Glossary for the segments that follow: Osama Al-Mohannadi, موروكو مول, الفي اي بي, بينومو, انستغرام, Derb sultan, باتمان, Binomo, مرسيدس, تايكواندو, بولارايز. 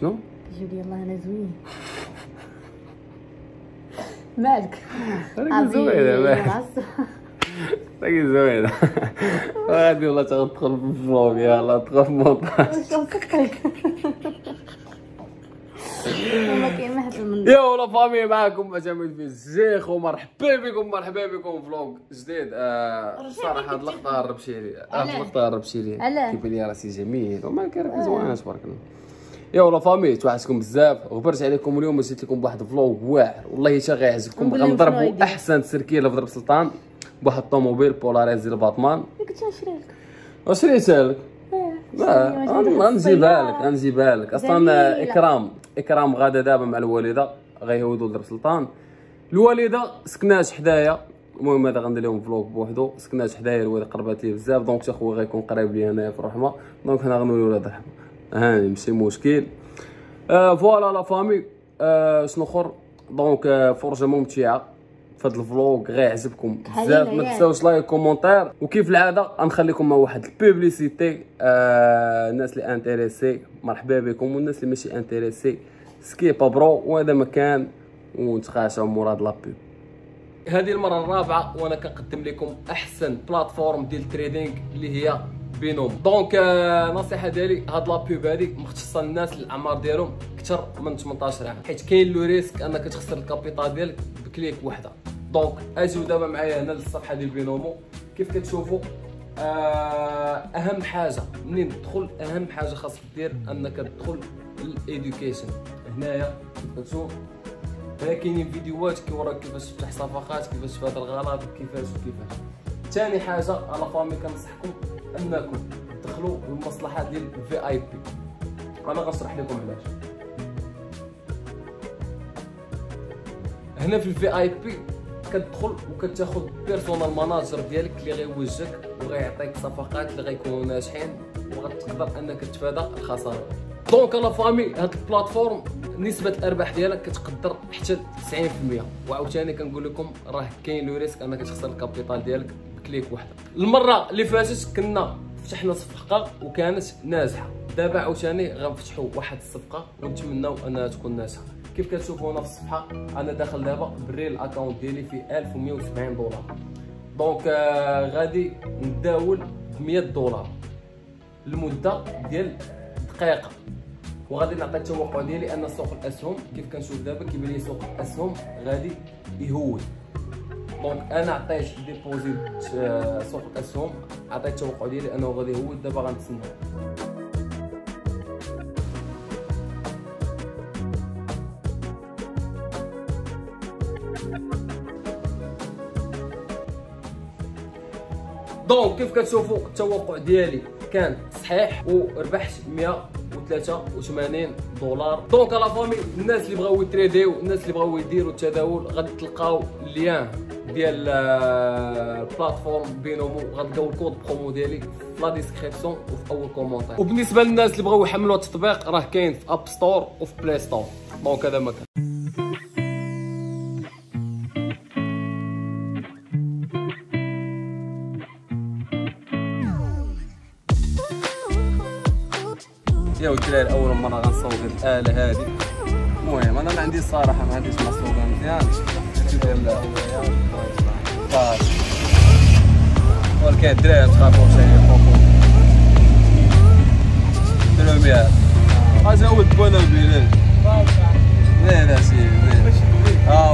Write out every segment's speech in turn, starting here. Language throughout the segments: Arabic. شنو؟ جيبي الله انا زوين. مالك؟ راكي زوينة راكي زوينة غادي والله تغدخل في الفلوق، يلاه تدخل في المونتاج. واش كنفكرك؟ والله كاين هبل من يا ولا فامي. معاكم معتمد في الجيخ ومرحبا بكم، مرحبا بكم فلوق جديد. صراحة هاد اللقطة هربتي لي علاش؟ كيبان لي راسي جميل ومالك راكي زوينة تبارك الله. يا ولا فامي توحشكم بزاف، غبرت عليكم اليوم وجيت لكم بواحد فلوق واعر والله حتى غيعجبكم. غنضربوا احسن سركيله في ضرب سلطان بواحد الطوموبيل بولارايز ديال باتمان. كنت نشري لك وشريتها لك. غنجيبها لك اصلا. اكرام غادا دابا مع الوالده غيهودوا لضرب سلطان. الوالده سكنات حدايا، المهم هذا غندير لهم فلوق بوحدو. سكنات حدايا، الوالده قربات لي بزاف، دونك تا خويا غيكون قريب لي انايا في الرحمه، دونك حنا غنوليو ولاد الرحمه. هاني ماشي مشكل. فوالا لا فامي. شنو اخر دونك فرجه ممتعه في هذا الفلوق، غيعجبكم بزاف. ما تنساوش لايك كومونتير، وكيف العاده غنخليكم مع واحد البوبليسيتي. الناس اللي انتريسي مرحبا بكم، والناس اللي ماشي انتريسي سكيبا برو، وهذا مكان ونتخاشوا مورا هاد لابوب. هذه المره الرابعه وانا كنقدم لكم احسن بلاتفورم ديال التريدينغ اللي هي بينوم. دونك نصيحه ديالي، هاد لابوب هادي مختصه للناس اللي الاعمار ديالهم اكثر من 18 عام، حيت كاين لو ريسك انك تخسر الكابيتال ديالك بكليك وحده. دونك اجيو دابا معايا هنا للصفحه ديال بينومو. كيف كتشوفوا اهم حاجه منين تدخل، اهم حاجه خاصك دير انك تدخل للإديوكيشن. هنايا كتشوف ها كاينين فيديوهات كيوراك كيفاش تفتح صفقات، كيفاش تفادى الغلط، كيفاش. ثاني حاجه انا فامي كنصحكم انكم تدخلوا للمصلحه ديال الفي اي بي. انا غنشرح لكم علاش. هنا في الفي اي بي كتدخل وكتاخذ بيرسونال ماناجر ديالك اللي غيوجهك وغيعطيك صفقات اللي غيكونوا ناجحين، وغتقدر انك تتفادى الخساره. دونك انا فامي هاد البلاتفورم نسبه الارباح ديالك كتقدر حتى 90%، وعاوتاني كنقول لكم راه كاين لو ريسك انك تخسر الكابيتال ديالك بكليك وحده. المره اللي فاتت كنا فتحنا صفقه وكانت ناجحه، دابا عاوتاني غنفتحوا واحد الصفقه ونتمناو انها تكون ناجحه. كيف كتشوفوا هنا في الصفحه انا داخل دابا بالريل اكونت ديالي في 1170 دولار. دونك غادي نداول ب 100 دولار لمده ديال دقيقه، وغادي نعطي التوقع ديالي ان سوق الاسهم كيف كنشوف دابا كيبان لي سوق الاسهم غادي يهود. دونك انا عطيت ديبوزيت سوق الاسهم، عطيت التوقع ديالي انه غادي يهود. دابا غنتسناو. دونك كيف كتشوفوا التوقع ديالي كان صحيح وربحت 183 دولار. دونك لا فامي، الناس اللي بغاو يتريديو، الناس اللي بغاو يديروا التداول غادي تلقاو الليان ديال البلاتفورم بينومو، غتلقاو الكود برومو ديالي في لا ديسكريبسيون وفي اول كومونتير. وبالنسبه للناس اللي بغاو يحملوا التطبيق راه كاين في اب ستور وفي بلاي ستور. دونك هذا مكان يا الدراري، اول مره غنصوب هاد الاله هادي. المهم انا ما عنديش صراحه، ما عنديش مصوبه مزيان ديال ولكن الدراري تخافوا شي يخوفوا ديروا بها اجاوب بونا البلاد. لا لا سي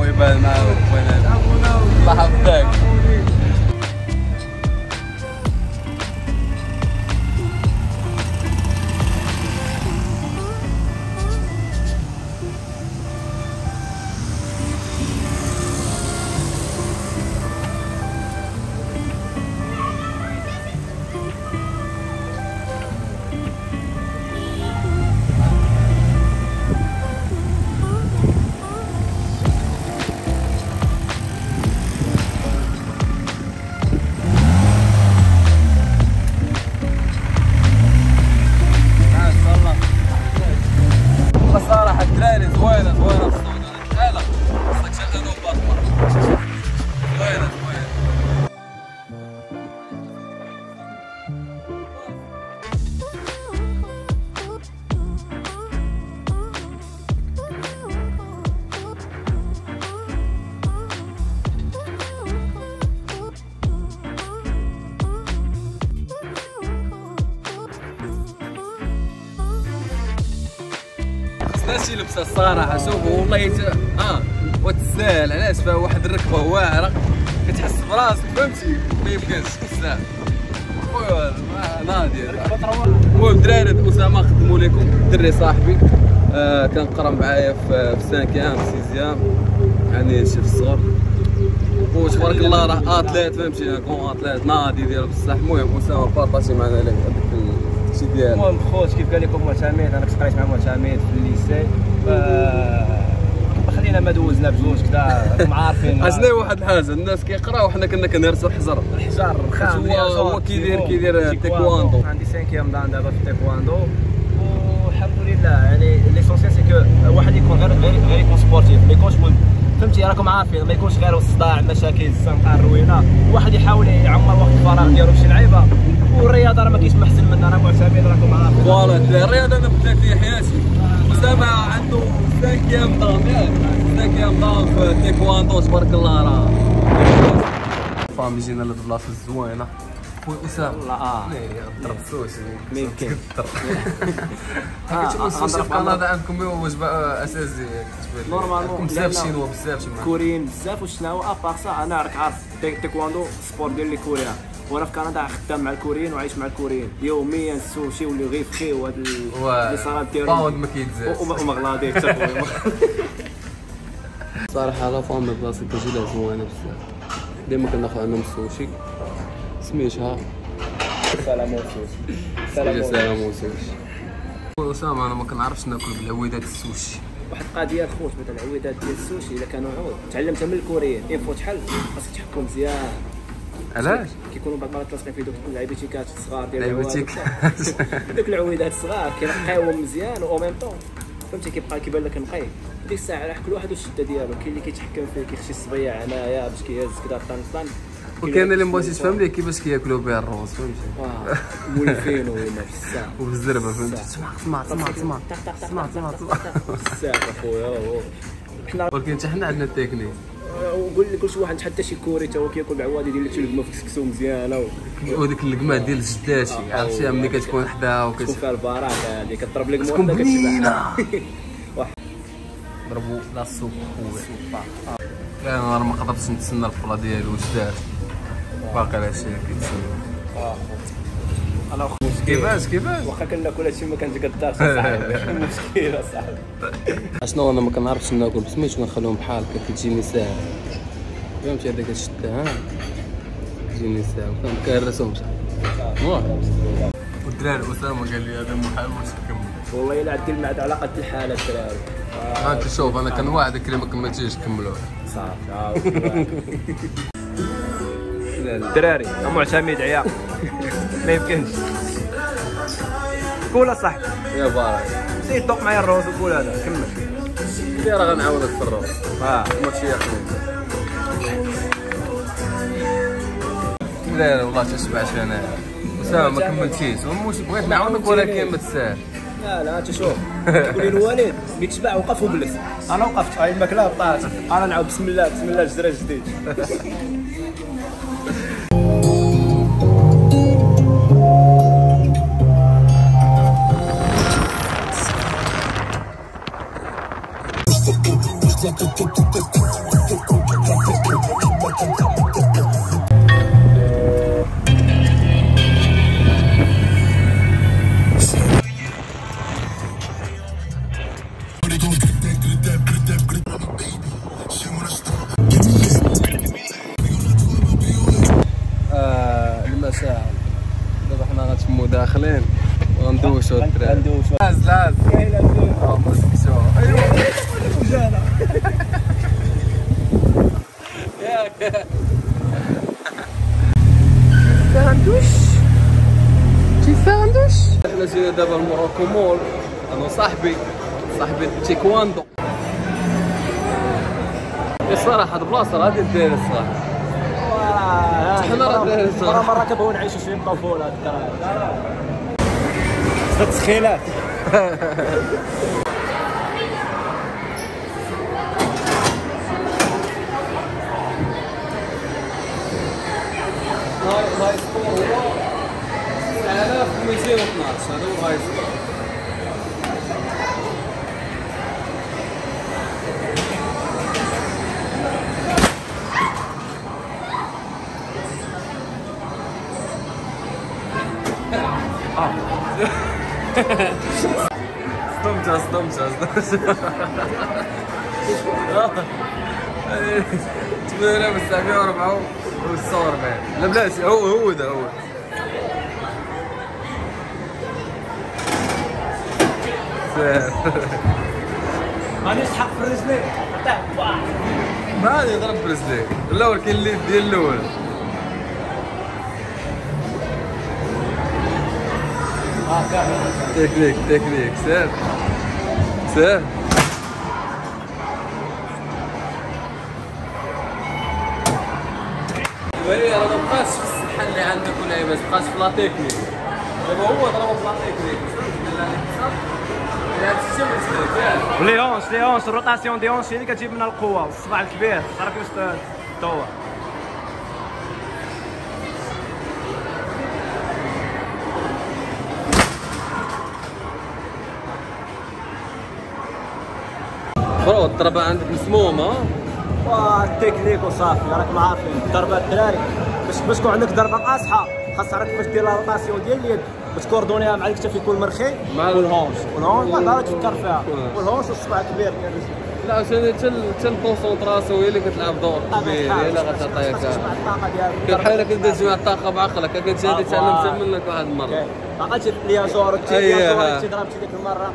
وي بان معاك بونا الله يحفظك. باش يلبس الصراحه. شوفوا والله وتساهل علاش فيها واحد الركبه واعره كتحس براسك فهمتي ما يمكنش بزاف خويا نادي. المهم الدراري اسامه خدموا لكم الدري صاحبي كنقرا معايا في 5 6 يعني شي في الصغر وتبارك الله راه اتليت فهمتي كون اتليت نادي ديالو بصح. المهم اسامه بارطاجي معنا هذاك الشيء ديالو. المهم خوت كيف قال لكم معتمد انا كنت قريت مع معتمد في الليسي خلينا ما دوزنا بجوج كدا راكم عارفين. اشنو واحد الحاجه الناس كيقراو وحنا كنا كنهرسوا الحجر رخام هو كيدير تايكواندو. عندي 5 دان دابا في التايكواندو والحمد لله. يعني ليسونسيال سي كو واحد يكون غير يكون سبورتيف ما يكونش مهم فهمتي راكم عارفين ما يكونش غير الصداع مشاكل الزنقه الروينه. واحد يحاول يعمر وقت الفراغ ديالو بشي لعيبه والرياضه راه ما كاينش محسن منها راه معتمد راكم عارفين. فوالا الرياضه انا بدات لي حياتي. اسامه عنده 5 في التايكواندو تبارك الله راه فامي جينا لهاد البلاصه الزوينه خويا اسامه. والله ضرب السوشي ما يمكنش كنضرب في كندا عندكم وجبه اساسيه نورمالمون بزاف شينوا بزاف كوريين بزاف وشناهو ابار سا. انا راك عارف التايكواندو سبور ديال لي كوريان وانا في كندا خدام مع الكوريين وعايش مع الكوريين يوميا السوشي واللي غيفخي وهاد اللي صارات ديالهم باوند ما كيتزاش ومغلاضي حتى خويا صراحه. لا فام بلاصه كتجي لها زوينه بزاف ديما كناخذ عندهم السوشي سميتها سلاموسوش. خويا اسامه انا ما كنعرفش ناكل بالعويدات السوشي. واحد القضيه خوت مثلا العويدات ديال السوشي الا كانوا عود تعلمتها من الكوريين اين فوت شحال خاصك تحكم مزيان. علاش؟ كيكونوا بعض المرات لاصقين في دوك العيبيتيكات الصغار ديال العويدات دوك العويدات الصغار كيلقاوهم مزيان او ميم طون فهمتي كيبقى كيبان لك نقي ديك الساعه راه كل واحد والشده ديالو. كاين اللي كيتحكم فيه كيخشي الصبيع هنايا باش كيهز كدا طنطن وكاين اللي مبغاش يتفهم ليه كيفاش كياكلوا بها الروز فهمتي مولفين وهما في الساعه وبالزربه فهمتي سمع الساعه اخويا. ولكن حتى حنا عندنا التكنيك ونقول لك كلشي واحد حتى شي كوري تا هو كياكل بعواد يدير لك شي لقمه في الكسكسو مزيانه وديك اللقمه ديال الجداتي عرفتيها ملي كتكون حداها وكتكون فيها البركه هذه كتضرب لك موحده كتشبعها. ضربوا لا سوب خويا انا راه ما قدرتش نتسنى الفرا ديال الوجدات باقي على شي كيتسنى انا خويا. كيفاش واخا كناكل هادشي ما كنجي كدار صاحبي المشكله صاحبي. اشنو انا ما كنعرفش ناكل بسميتو كنخليهم بحال هكا كتجيني ساهل فهمتي هذا كتشدها كتجيني ساهل وكنكرسهم صاحبي. والدراري اسامه قال لي هذا محال واش نكمل والله الا عدي المعده على قد الحاله الدراري. هاك شوف انا كنوعدك اللي ما كملتيش كملوه صافي. الدراري معتمد عيا ما يمكنش كول صاحبي يا بارك سير دوق معايا الروز وكول هذا كمل كي راه غنعاونك في الروز ماشي يا خويا. لا والله تشبعت انا اسامه ما كملتيش بغيت نعاونك ولكن ما تساهلش. لا انت شوف تقول لي الوالد ملي تشبع وقف وجلس انا وقفت هاي الماكله طلعت انا نعاود بسم الله جزيره جديد. المساء دابا حنا غنتمو داخلين وغندوشو الدراري لاز تيفاندوش. حنا جينا دابا الموروكو مول انا صاحبي التايكواندو. الصراحه هاد البلاصه راه ديال الدراري الصراحه حنا راه الدراري الصراحه مره كنبغيو نعيشو شي طفوله هاد الدراري هاد التسخيلات. الهاي سكور هو 9212 هذا هو الهاي سكور. لا بلاش هو ده هو مانيش حق في رجليك ما يضرب في رجليك لا ولكن اللي ديال الاول تكنيك تكنيك سير سير الوليد راه مابقاش في الصحه اللي عندك ولا ما بقاش في لا تكنيك دابا هو ضربه في لا تكنيك لي هونش لي هونش الروتاسيون دي هونش هي اللي كتجيب منها القوه والصباع الكبير تعرف كيفاش تطور برو الضربه عندك مسمومه والتكنيك وصافي راكم عارفين الضربه الدراري باش تكون عندك ضربه قاصحه خاص تعرف كيفاش دير لا روتاسيون ديال اليد وتكوردونيها مع الكتف يكون مرخي مع الهونش والهونش ما دارك تفكر فيها والهونش والصباع كبير لا عشان حتى الكونسونطراسيون هي اللي كتلعب دور كبير هي اللي غتعطيك كيحاولك تبدا تجمع الطاقه بعقلك كانت هذه تعلمتها منك واحد المره عقلتي ليا جورك تي ضربتي ديك المره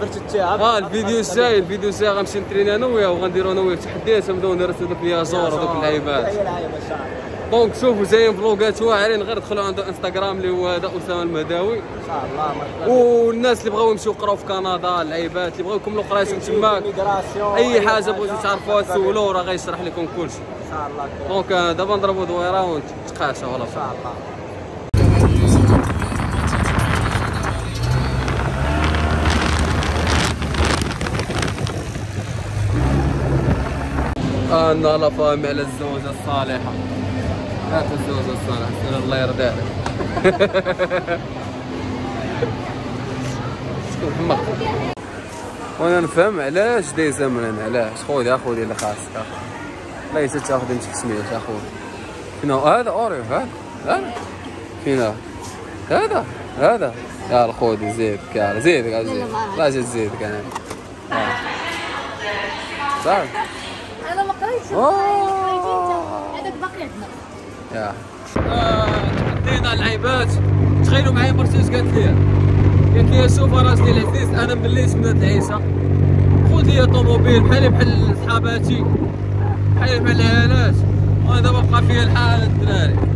فرتتيها الفيديو الجاي الفيديو الجاي غنمشي نترينا انا وياه وغنديروا انا وياه تحديات نبداو نرسلوا دوك لياجور ودوك اللعيبات دونك شوفوا جايين فلوقات واعرين غير دخلوا عنده انستغرام اللي هو هذا اسامه المهداوي ان شاء الله والناس اللي بغاو يمشيو يقراو في كندا اللعيبات اللي بغاو يكملوا قرايتهم تماك اي حاجه بغيتو تعرفوها تسولوه راه غيشرح لكم كلشي ان شاء الله دونك دابا نضربوا دويره ونتقاشوا ان شاء الله انا لا فاهم على الزوجه الصالحه لا تزوج الصالح سير الله يرضي عليك شكون تما وانا نفهم علاش داير زمنا علاش خويا خويا اللي خاصك الله يسهل تاخذ انت سميت اخويا فينا هذا اوريو هذا فينا هذا يا الخويا زيدك يا زيدك لا زيدك انا صح انا ما قريتش هذاك باقي يا تحدينا اللعيبات تخيلوا معايا مرسيدس قالت لي شوف راس ديال العزيز انا مليت من هاد العيشه خذ لي طوموبيل بحال صحاباتي بحال العيالات وانا دابا بقى فيا الحال الدراري